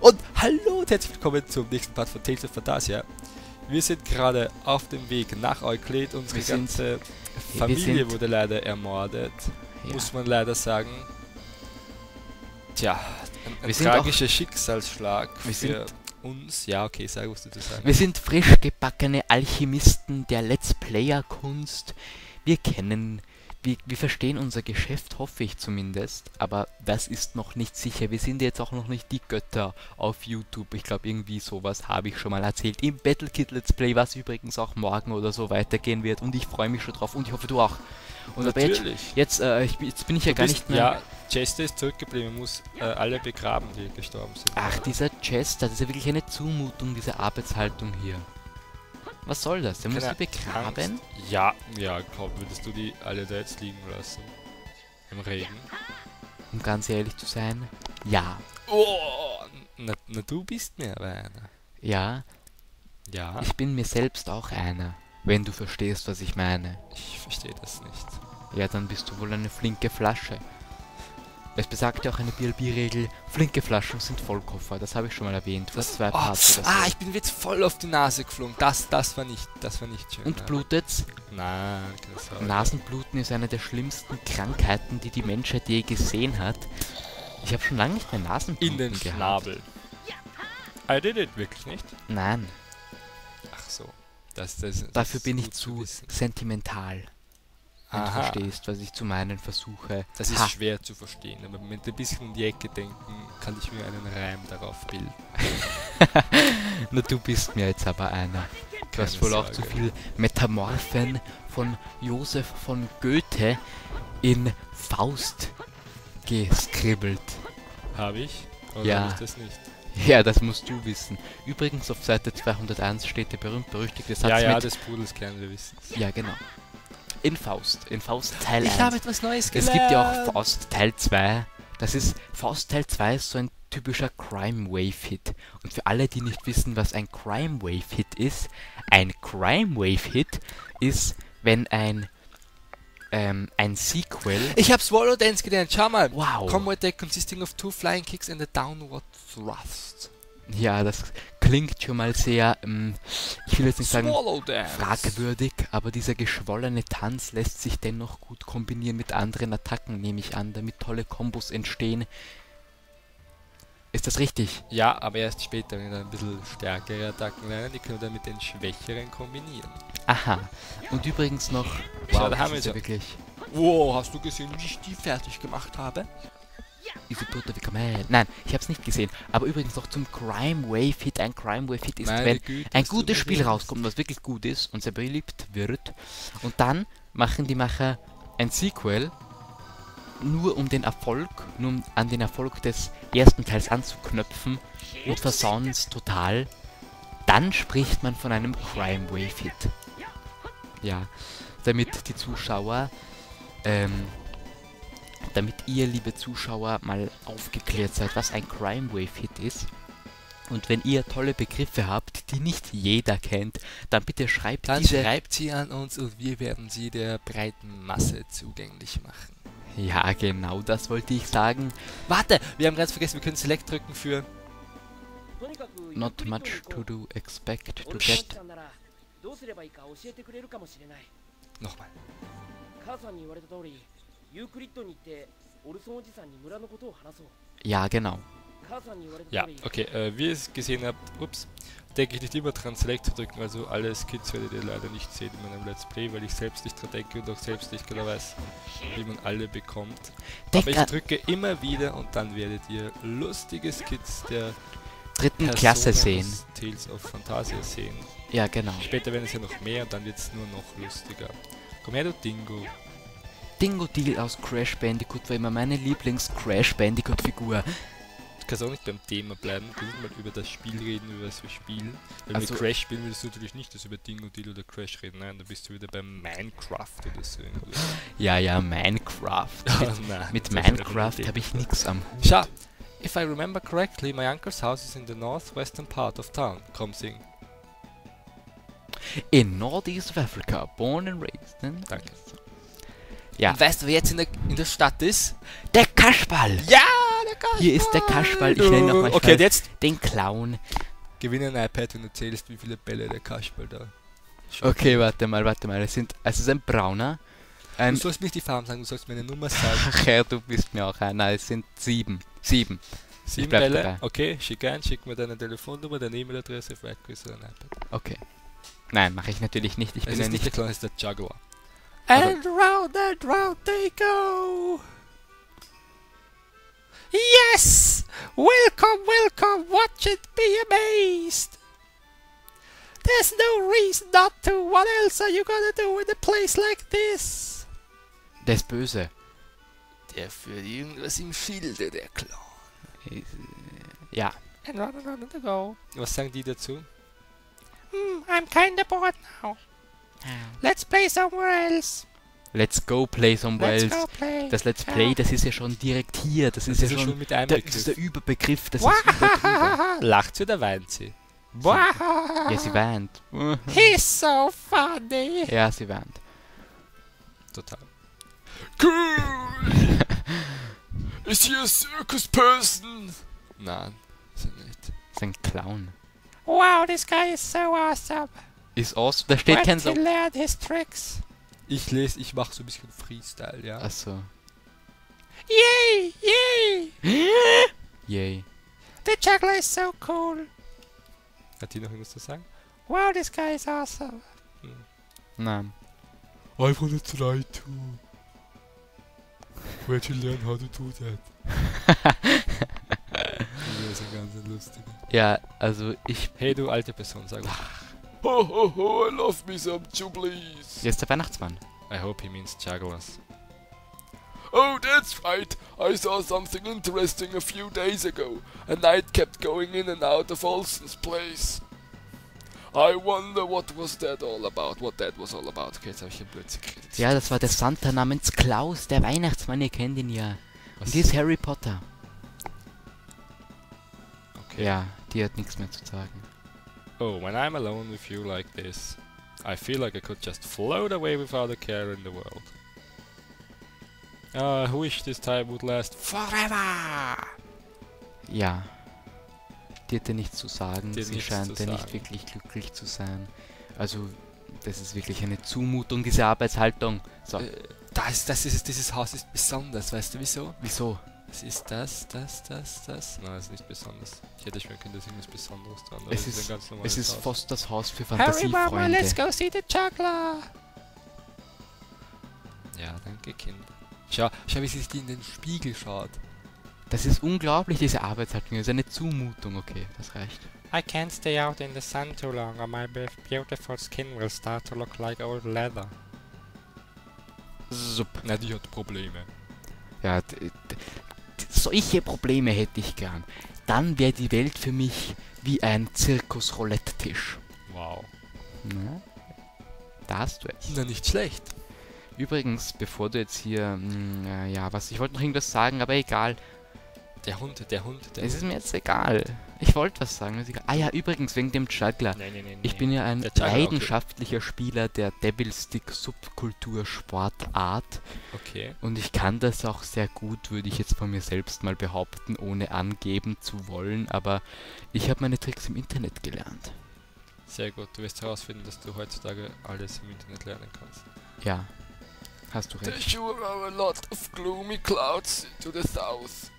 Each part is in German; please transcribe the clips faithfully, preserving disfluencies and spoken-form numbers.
Und hallo und herzlich willkommen zum nächsten Part von Tales of Phantasia. Wir sind gerade auf dem Weg nach Euclid. Unsere wir ganze sind, Familie wurde leider ermordet, ja. Muss man leider sagen. Tja, ein, ein tragischer Schicksalsschlag wir für uns. Ja, okay, sag, was du zu sagen. Wir sind frisch gebackene Alchemisten der Let's Player-Kunst. Wir kennen... Wir, wir verstehen unser Geschäft, hoffe ich zumindest, aber das ist noch nicht sicher. Wir sind jetzt auch noch nicht die Götter auf YouTube. Ich glaube, irgendwie sowas habe ich schon mal erzählt. Im Battle Kid Let's Play, was übrigens auch morgen oder so weitergehen wird. Und ich freue mich schon drauf und ich hoffe, du auch. Und natürlich. Aber jetzt, jetzt, äh, ich, jetzt bin ich ja du gar bist, nicht mehr... Ja, Chester ist zurückgeblieben, muss äh, alle begraben, die gestorben sind. Ach, dieser Chester, das ist ja wirklich eine Zumutung, diese Arbeitshaltung hier. Was soll das? Der muss die begraben? Angst. Ja, ja, komm, würdest du die alle da jetzt liegen lassen? Im Regen? Um ganz ehrlich zu sein, ja. Oh, na, na du bist mir aber einer. Ja. Ja. Ich bin mir selbst auch einer, wenn du verstehst, was ich meine. Ich verstehe das nicht. Ja, dann bist du wohl eine flinke Flasche. Es besagt ja auch eine B L B-Regel, flinke Flaschen sind Vollkoffer, das habe ich schon mal erwähnt. Das zwei oh, Parts oder so. Ah, ich bin jetzt voll auf die Nase geflogen, das, das war nicht, das war nicht schön. Und ja. Blutet's? Nein, das Nasenbluten ist eine der schlimmsten Krankheiten, die die Menschheit je gesehen hat. Ich habe schon lange nicht mehr Nasenbluten gehabt. In den Schnabel. I did it, wirklich nicht? Nein. Ach so. Das, das, das Dafür bin ich zu sentimental. Wenn du verstehst, was ich zu meinen versuche. Das ist ha. schwer zu verstehen, aber mit ein bisschen um die Ecke denken, kann ich mir einen Reim darauf bilden. Na, du bist mir jetzt aber einer. Du hast wohl Sorge. auch zu viel Metamorphen von Joseph von Goethe in Faust geskribbelt. Habe ich? Oder ja. Ist das nicht? Ja, das musst du wissen. Übrigens, auf Seite zweihunderteins steht der berühmt-berüchtigte Satz. Ja, ja, mit des Pudels kennen wir wissen. Ja, genau. In Faust, in Faust Teil eins. Ich habe etwas Neues gelernt. Es gibt ja auch Faust Teil zwei. Das ist, Faust Teil zwei ist so ein typischer Crime Wave Hit. Und für alle, die nicht wissen, was ein Crime Wave Hit ist, ein Crime Wave Hit ist, wenn ein, ähm, ein Sequel... Ich habe Swallow Dance gelernt, schau mal. Wow. Combo Attack consisting of two flying kicks and a downward thrust. Ja, das klingt schon mal sehr, ähm, ich will jetzt nicht sagen fragwürdig, aber dieser geschwollene Tanz lässt sich dennoch gut kombinieren mit anderen Attacken, nehme ich an, damit tolle Kombos entstehen. Ist das richtig? Ja, aber erst später, wenn ihr dann ein bisschen stärkere Attacken lernen, die können dann mit den schwächeren kombinieren. Aha, und übrigens noch, wow, da haben wir ja wirklich... Wow, hast du gesehen, wie ich die fertig gemacht habe? Easy Bruder, wie kann man... Nein, ich hab's nicht gesehen. Aber übrigens noch zum Crime Wave Hit. Ein Crime Wave Hit ist, Meine wenn Güte, ein gutes Spiel rauskommt, was wirklich gut ist und sehr beliebt wird. Und dann machen die Macher ein Sequel, nur um den Erfolg, nur um an den Erfolg des ersten Teils anzuknöpfen und versauen es total. Dann spricht man von einem Crime Wave Hit. Ja, damit die Zuschauer... Ähm... damit ihr, liebe Zuschauer, mal aufgeklärt seid, was ein Crime Wave Hit ist. Und wenn ihr tolle Begriffe habt, die nicht jeder kennt, dann bitte schreibt, dann diese schreibt sie an uns und wir werden sie der breiten Masse zugänglich machen. Ja, genau das wollte ich sagen. Warte, wir haben ganz vergessen, wir können Select drücken für... Not much to do, expect to get... Nochmal. Ja, genau. Ja, okay, äh, wie ihr es gesehen habt, ups, denke ich nicht immer dran, Select zu drücken, also alle Skits werdet ihr leider nicht sehen in meinem Let's Play, weil ich selbst nicht dran denke und auch selbst nicht genau weiß, wie man alle bekommt. Aber ich drücke immer wieder und dann werdet ihr lustige Skits der dritten Klasse sehen. Tales of Phantasia sehen. Ja, genau. Später werden es ja noch mehr und dann wird es nur noch lustiger. Komm her, du Dingo. Dingo Deal aus Crash Bandicoot war immer meine Lieblings-Crash Bandicoot-Figur. Du kannst auch nicht beim Thema bleiben, du musst mal über das Spiel reden, über was wir spielen. Wenn also wir Crash spielen, willst du natürlich nicht das über Dingo Deal oder Crash reden, nein, da bist du wieder bei Minecraft oder so. Irgendwie. Ja, ja, Minecraft. Oh, nein, mit Minecraft habe ich nichts am Hut. Schau, if I remember correctly, my uncle's house is in the northwestern part of town. Komm, sing. In Northeast Africa, born and raised in... Danke. Ja. Und weißt du, wer jetzt in der, in der Stadt ist? Der Kaschbal! Ja, der Kaschbal. Hier ist der Kaschbal. Ich nenne nochmal okay, jetzt den Clown. Gewinne ein iPad, wenn du zählst, wie viele Bälle der Kaschbal da. Schau. Okay, warte mal, warte mal. Es, sind, es ist ein brauner. Ein du sollst nicht die Farben sagen, du sollst mir eine Nummer sagen. Ach ja, du bist mir auch einer. Es sind sieben. Sieben. Sieben Bälle. Dabei. Okay, schick ein, schick mir deine Telefonnummer, deine E-Mail-Adresse, Frequenz oder ein iPad. Okay. Nein, mache ich natürlich nicht. Ich bin ja nicht der Clown, es ist der Jaguar. And round and round they go! Yes! Welcome, welcome, watch it, be amazed! There's no reason not to, what else are you gonna do in a place like this? Der ist böse. Der führt irgendwas im Schilde, der Clown. Ja. And round and round they go. Was sagen die dazu? Mm, I'm kinda bored now. Let's play somewhere else. Let's go play somewhere Let's else. Go play. Das Let's Play, ja. Das ist ja schon direkt hier. Das, das ist ja ist schon, schon mit einem der, das ist der Überbegriff. Das ist über Lacht sie oder weint sie? Ja, sie weint. He's so funny. Ja, sie weint. Total. Cool. Ist hier ein Circus-Person? Nein, ist er nicht. Ist ein Clown. Wow, this guy is so awesome. Ist aus, da steht kein so. Ich lese, ich mache so ein bisschen Freestyle, ja. Achso. Yay, yay! Yay. Der Juggler ist so cool. Hat die noch irgendwas zu sagen? Wow, this guy is awesome. Hm. Nein. I wanna try to. Where'd you learn how to do that? Das ist ja ganz lustig. Ja, also ich. Hey du alte Person, sag mal. Ho ho ho, I love me some Jubblies. Jetzt der Weihnachtsmann. I hope he means Jaguars. Oh, that's right. I saw something interesting a few days ago. A knight kept going in and out of Olsen's place. I wonder what was that all about, what that was all about. Okay, jetzt habe ich den Blödsinn gekriegt. Ja, das war der Santa namens Klaus, der Weihnachtsmann, ihr kennt ihn ja. Was? Und die ist Harry Potter. Okay. Ja, die hat nichts mehr zu sagen. Oh, when I'm alone with you like this, I feel like I could just float away without a care in the world. Uh, I wish this time would last forever! Ja. Die hat dir nichts zu sagen, dir sie scheint dir nicht wirklich glücklich zu sein. Also, das ist wirklich eine Zumutung, diese Arbeitshaltung. So. Äh, das, das ist, dieses Haus ist besonders, weißt du wieso? Wieso? Es ist das, das, das, das. Nein, es ist nicht besonders. Ich hätte schwören können, dass irgendwas Besonderes dran ist. Es ist, ein ganz es ist fast das Haus für Fantasiefreunde. Harry, Mama, let's go see the Juggler! Ja, danke, Kind. Schau, schau, wie sie sich in den Spiegel schaut. Das ist unglaublich, diese Arbeitshaltung. Das ist eine Zumutung, okay, das reicht. I can't stay out in the sun too long, or my beautiful skin will start to look like old leather. Sup. Na, die hat Probleme. Ja, solche Probleme hätte ich gern. Dann wäre die Welt für mich wie ein Zirkus-Roulette-Tisch. Wow. Na, da hast du es. Na, nicht schlecht. Übrigens, bevor du jetzt hier... Mh, ja, was... Ich wollte noch irgendwas sagen, aber egal. Der Hund, der Hund, der Hund. Es ist mir jetzt egal. Ich wollte was sagen. Ist egal. Ah ja, übrigens, wegen dem Juggler. Nein, nein, nein, ich bin ja ein Juggler, leidenschaftlicher okay. Spieler der Devil Stick Subkultur Sportart. Okay. Und ich kann das auch sehr gut, würde ich jetzt von mir selbst mal behaupten, ohne angeben zu wollen. Aber ich habe meine Tricks im Internet gelernt. Sehr gut. Du wirst herausfinden, dass du heutzutage alles im Internet lernen kannst. Ja, hast du recht. There sure are a lot of gloomy clouds to the south.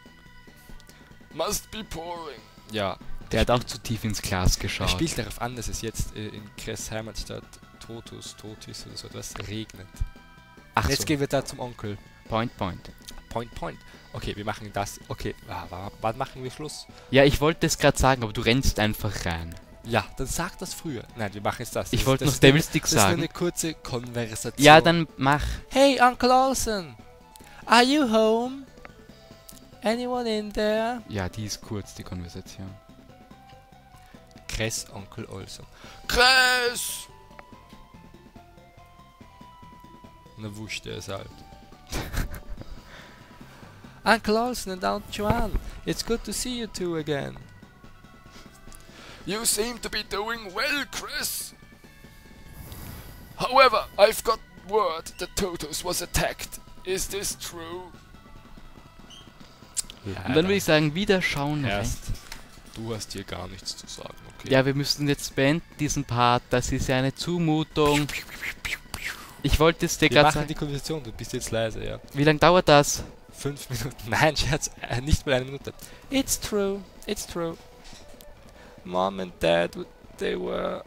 Must be pouring. Ja. Der hat auch zu tief ins Glas geschaut. Er spielt darauf an, dass es jetzt äh, in Kress Heimatstadt Totos, Totis oder so etwas regnet. Ach jetzt so. Gehen wir da zum Onkel. Point, point. Point, point. Okay, wir machen das. Okay, ah, wann machen wir Schluss? Ja, ich wollte es gerade sagen, aber du rennst einfach rein. Ja, dann sag das früher. Nein, wir machen jetzt das. Ich wollte noch Devil Stick sagen. Das ist eine kurze Konversation. Ja, dann mach. Hey, Onkel Olsen. Are you home? Anyone in there? Ja, die ist kurz, die Konversation. Kress Onkel Olsen. Kress! Na wusch, der ist alt. Onkel Olsen and Aunt Joan, it's good to see you two again. You seem to be doing well, Kress. However, I've got word that Totos was attacked. Is this true? Ja, und dann würde ich sagen, wieder schauen erst rein. Du hast hier gar nichts zu sagen, okay? Ja, wir müssen jetzt beenden diesen Part. Das ist ja eine Zumutung. Ich wollte es dir gerade sagen. Wir machen die Konversation, du bist jetzt leise, ja. Wie lange dauert das? Fünf Minuten. Nein, Scherz, äh, nicht mal eine Minute. It's true, it's true. Mom and Dad, they were...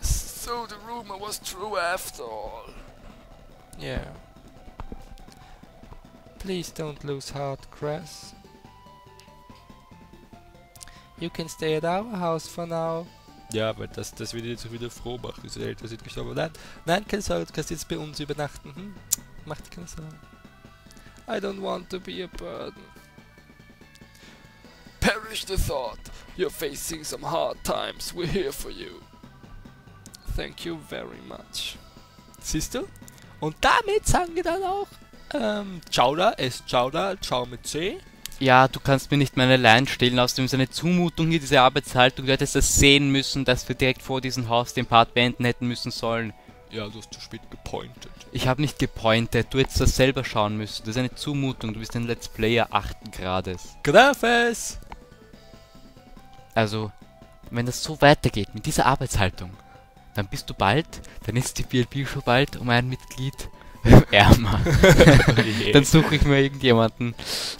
So the rumor was true after all. Yeah. Please don't lose heart, Crash. You can stay at our house for now. Ja, weil das, das wird jetzt wieder froh machen, diese Eltern sind gestorben. Nein, nein, keine Sorge, du kannst jetzt bei uns übernachten. Hm? Mach dir keine Sorgen. I don't want to be a burden. Perish the thought. You're facing some hard times. We're here for you. Thank you very much. Siehst du? Und damit sagen wir dann auch ähm, ciao da, es ciao da, ciao mit C. Ja, du kannst mir nicht meine Line stehlen, außerdem ist eine Zumutung hier, diese Arbeitshaltung. Du hättest das sehen müssen, dass wir direkt vor diesem Haus den Part beenden hätten müssen sollen. Ja, du hast zu spät gepointet. Ich habe nicht gepointet, du hättest das selber schauen müssen. Das ist eine Zumutung, du bist ein Let's Player achten Grades. Grafes! Also, wenn das so weitergeht mit dieser Arbeitshaltung, dann bist du bald, dann ist die B L B schon bald um ein Mitglied ärmer. Dann suche ich mir irgendjemanden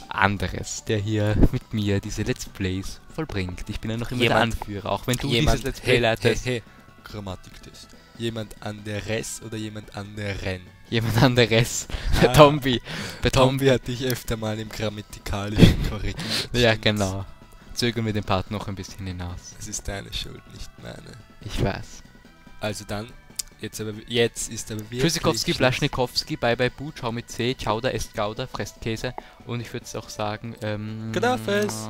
anderes, der hier mit mir diese Let's Plays vollbringt. Ich bin ja noch immer jemand, der Anführer, auch wenn du jemand, dieses Let's Play hey, leitest. Hey, hey. Grammatiktest. Jemand anderes oder jemand anderen? Jemand anderes. Der ah, Tombi. Der Tombi hat dich öfter mal im grammatikalischen korrigiert. Ja, genau. Zögern wir den Part noch ein bisschen hinaus. Es ist deine Schuld, nicht meine. Ich weiß. Also dann, jetzt aber, jetzt ist aber wirklich... Füßikowski, Blaschnikowski, Bye Bye Bu, Ciao mit C, Chowder, Esst Gouda, Fresst Käse. Und ich würde es auch sagen, ähm... Grafes!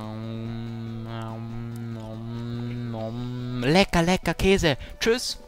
Lecker, lecker Käse! Tschüss!